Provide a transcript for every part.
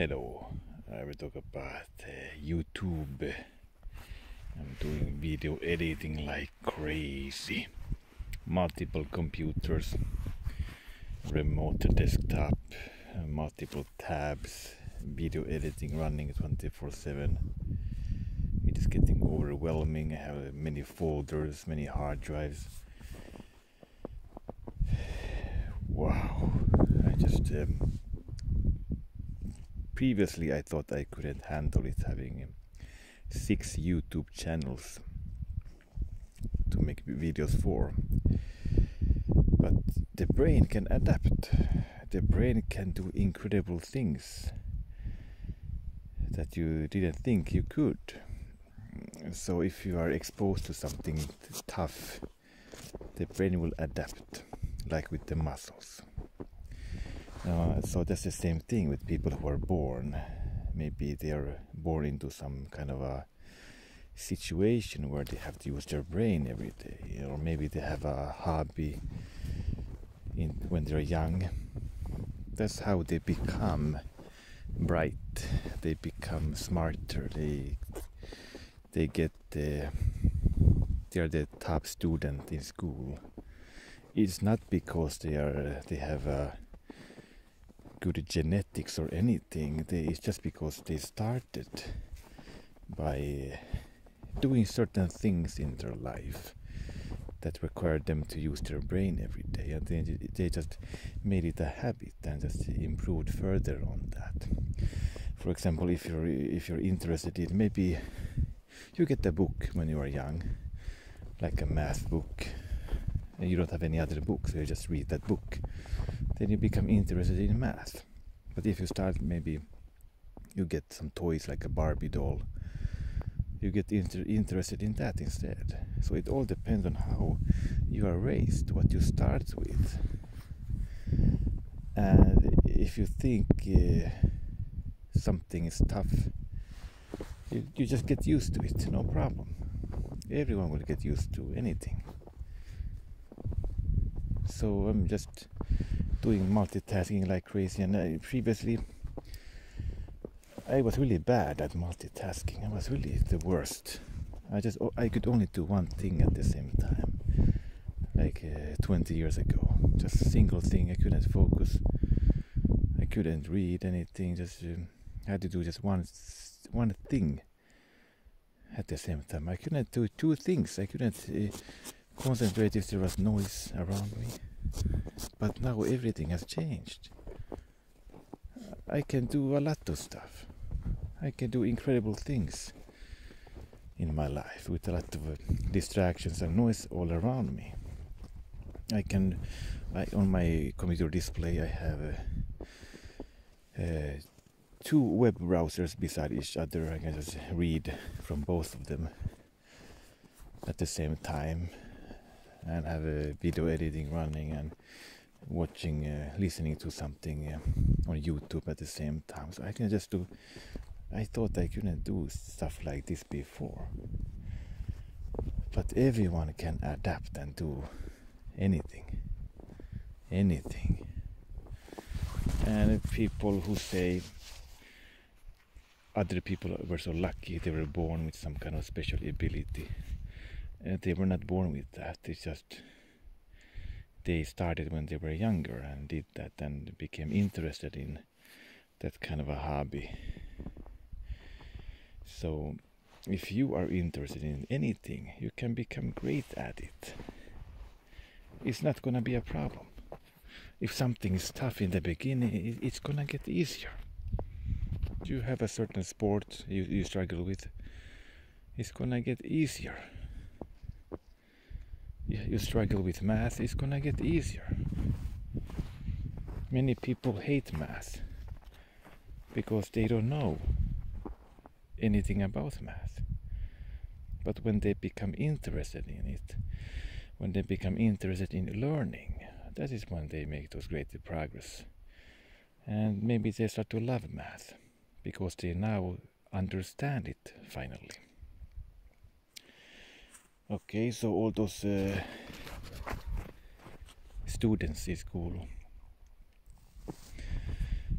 Hello, I will talk about YouTube. I'm doing video editing like crazy. Multiple computers, remote desktop, multiple tabs, video editing running 24/7. It is getting overwhelming. I have many folders, many hard drives. Wow, I just... previously I thought I couldn't handle it having 6 YouTube channels to make videos for, but the brain can adapt. The brain can do incredible things that you didn't think you could. So if you are exposed to something tough, the brain will adapt, like with the muscles. So that's the same thing with people who are born. Maybe they are born into some kind of a situation where they have to use their brain every day, or maybe they have a hobby when they're young. That's how they become bright. They become smarter. They get they're the top student in school. It's not because they have a good genetics or anything. It's just because they started by doing certain things in their life that required them to use their brain every day, and they just made it a habit and just improved further on that. For example, if you're interested in, maybe you get a book when you are young, like a math book, and you don't have any other book, so you just read that book. Then you become interested in math. But if you start, maybe you get some toys like a Barbie doll, you get interested in that instead. So it all depends on how you are raised, what you start with. And if you think something is tough, you just get used to it, no problem. Everyone will get used to anything. So I'm just doing multitasking like crazy, and previously I was really bad at multitasking. I was really the worst. I could only do one thing at the same time, like 20 years ago. Just a single thing. I couldn't focus. I couldn't read anything. Just had to do just one thing at the same time. I couldn't do two things. I couldn't concentrate if there was noise around me. But now everything has changed. I can do a lot of stuff. I can do incredible things in my life with a lot of distractions and noise all around me. On my computer display I have two web browsers beside each other. I can just read from both of them at the same time, and have video editing running and watching, listening to something on YouTube at the same time. So I can just do. I thought I couldn't do stuff like this before, but everyone can adapt and do anything. And people who say other people were so lucky, they were born with some kind of special ability. They were not born with that. It's just they started when they were younger and did that and became interested in that kind of a hobby. So if you are interested in anything, you can become great at it. It's not gonna be a problem. If something is tough in the beginning, it's gonna get easier. You have a certain sport you struggle with, it's gonna get easier. You struggle with math, it's gonna get easier. Many people hate math because they don't know anything about math. But when they become interested in it, when they become interested in learning, that is when they make those great progress. And maybe they start to love math because they now understand it finally. Okay, so all those students in school,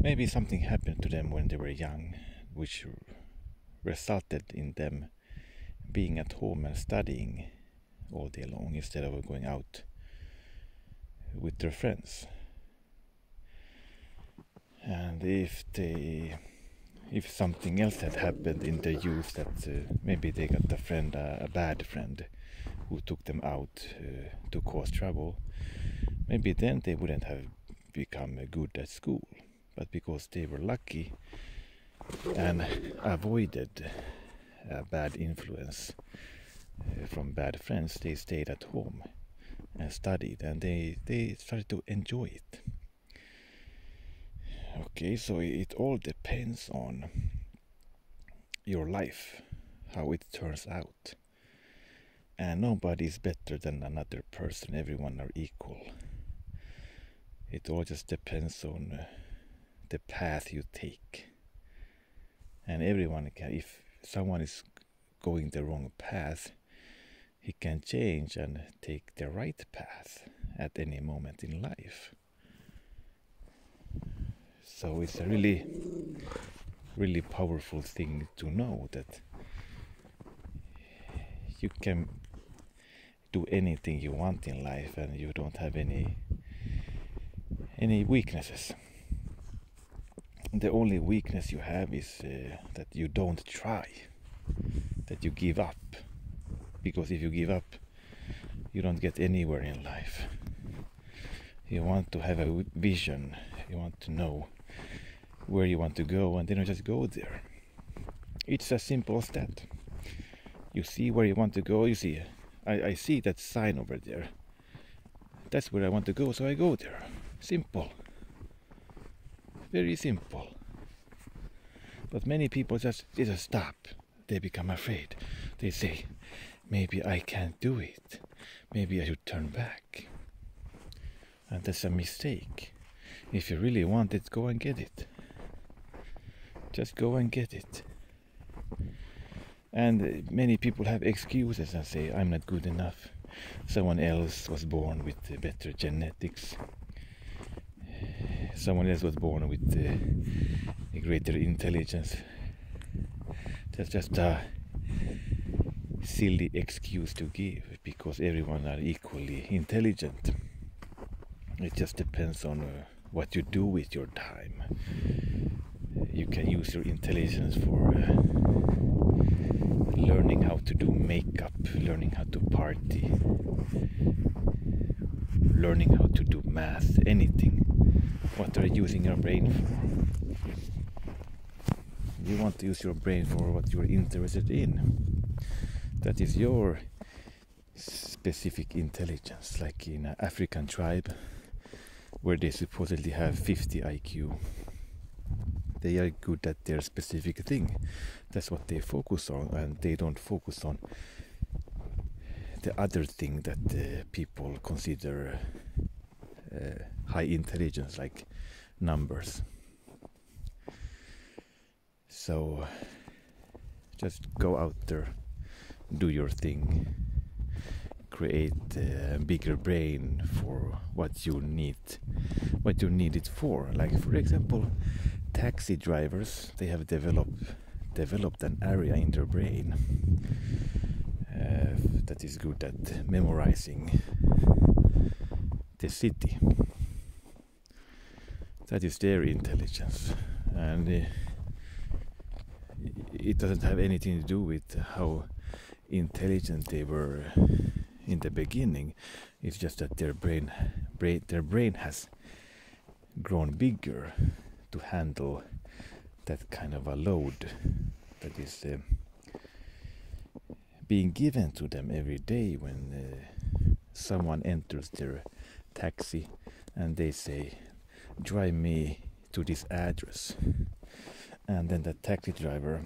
Maybe something happened to them when they were young, which resulted in them being at home and studying all day long instead of going out with their friends. And if something else had happened in their youth, that maybe they got a bad friend who took them out to cause trouble, maybe then they wouldn't have become good at school. But because they were lucky and avoided a bad influence from bad friends, they stayed at home and studied, and they started to enjoy it. Okay, so it all depends on your life, how it turns out. And nobody is better than another person, everyone are equal. It all just depends on the path you take. And everyone can, if someone is going the wrong path, he can change and take the right path at any moment in life. So it's a really, really powerful thing to know that you can do anything you want in life, and you don't have any weaknesses. The only weakness you have is that you don't try, that you give up. Because if you give up, you don't get anywhere in life. You want to have a vision, you want to know where you want to go, and then you just go there. It's as simple as that. You see where you want to go, you see, I see that sign over there. That's where I want to go, so I go there. Simple. Very simple. But many people just stop. They become afraid. They say, maybe I can't do it. Maybe I should turn back. And that's a mistake. If you really want it, go and get it. Just go and get it. And many people have excuses and say, I'm not good enough. Someone else was born with better genetics. Someone else was born with a greater intelligence. That's just a silly excuse to give, because everyone are equally intelligent. It just depends on what you do with your time. You can use your intelligence for learning how to do makeup, learning how to party, learning how to do math, anything. What are you using your brain for? You want to use your brain for what you're interested in. That is your specific intelligence, like in an African tribe where they supposedly have 50 IQ. They are good at their specific thing. That's what they focus on, and they don't focus on the other thing that people consider high intelligence, like numbers. So just go out there, do your thing, create a bigger brain for what you need it for. Like, for example, taxi drivers, they have developed an area in their brain that is good at memorizing the city. That is their intelligence, and it doesn't have anything to do with how intelligent they were in the beginning. It's just that their brain has grown bigger to handle that kind of a load that is being given to them every day when someone enters their taxi and they say, drive me to this address. And then the taxi driver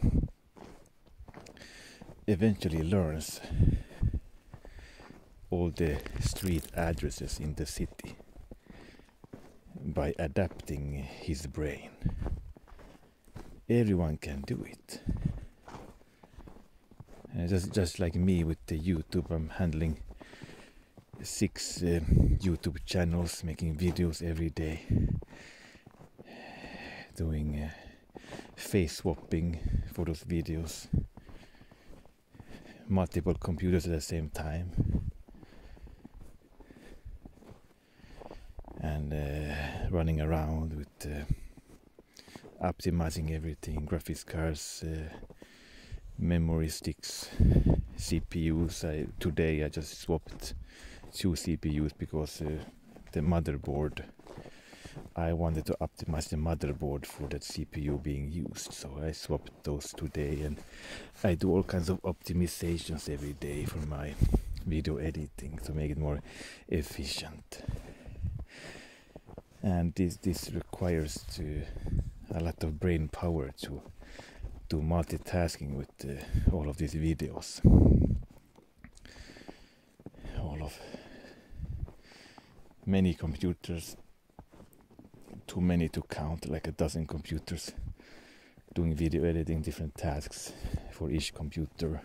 eventually learns all the street addresses in the city by adapting his brain. Everyone can do it. Just like me with the YouTube, I'm handling 6 YouTube channels, making videos every day. doing face swapping for those videos, multiple computers at the same time, and running around with optimizing everything, graphics cards, memory sticks, CPUs. Today I just swapped 2 CPUs because the motherboard, I wanted to optimize the motherboard for that CPU being used, so I swapped those today. And I do all kinds of optimizations every day for my video editing to make it more efficient, and this requires a lot of brain power to do multitasking with all of these videos, all of many computers, too many to count, like 12 computers, doing video editing, different tasks for each computer.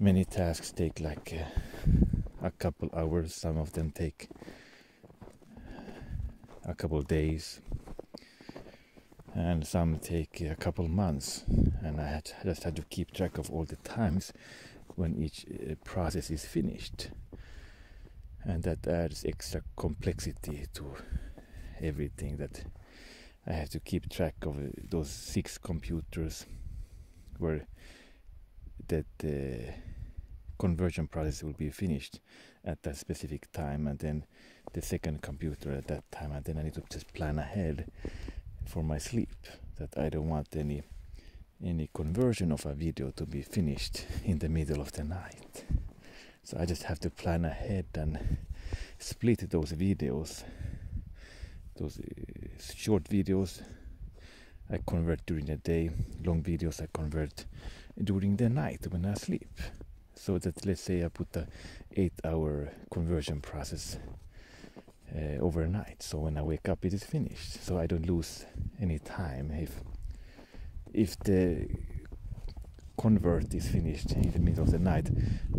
Many tasks take like a couple hours, some of them take a couple days, and some take a couple months, and I just had to keep track of all the times when each process is finished, and that adds extra complexity to everything. That I have to keep track of those 6 computers where that conversion process will be finished at that specific time, and then the second computer at that time, and then I need to just plan ahead for my sleep, that I don't want any conversion of a video to be finished in the middle of the night. So I just have to plan ahead and split those videos, those short videos I convert during the day, long videos I convert during the night when I sleep. So that, let's say I put a 8-hour conversion process overnight, so when I wake up it is finished, so I don't lose any time if the convert is finished in the middle of the night.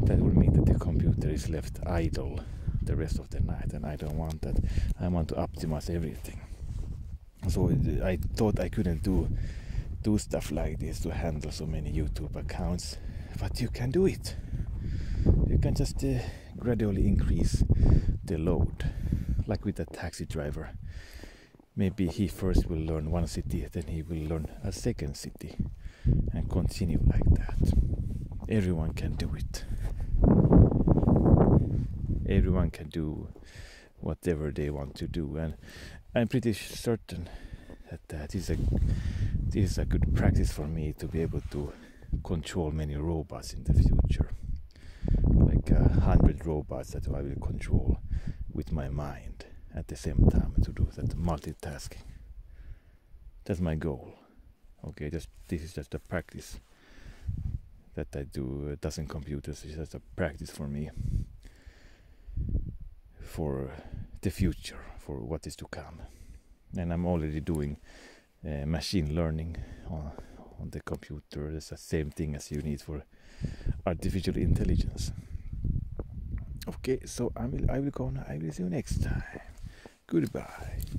That would mean that the computer is left idle the rest of the night, and I don't want that. I want to optimize everything. So I thought I couldn't do stuff like this, to handle so many YouTube accounts, but you can do it. You can just gradually increase the load, like with a taxi driver. Maybe he first will learn one city, then he will learn a second city, and continue like that. Everyone can do it. Everyone can do whatever they want to do, and I'm pretty certain that this is a good practice for me to be able to control many robots in the future, like 100 robots that I will control with my mind at the same time, to do that multitasking. That's my goal. Okay, this is just a practice that I do. 12 computers is just a practice for me, for the future, for what is to come. And I'm already doing machine learning on the computer. It's the same thing as you need for artificial intelligence. Okay, so I will go now. I will see you next time. Goodbye.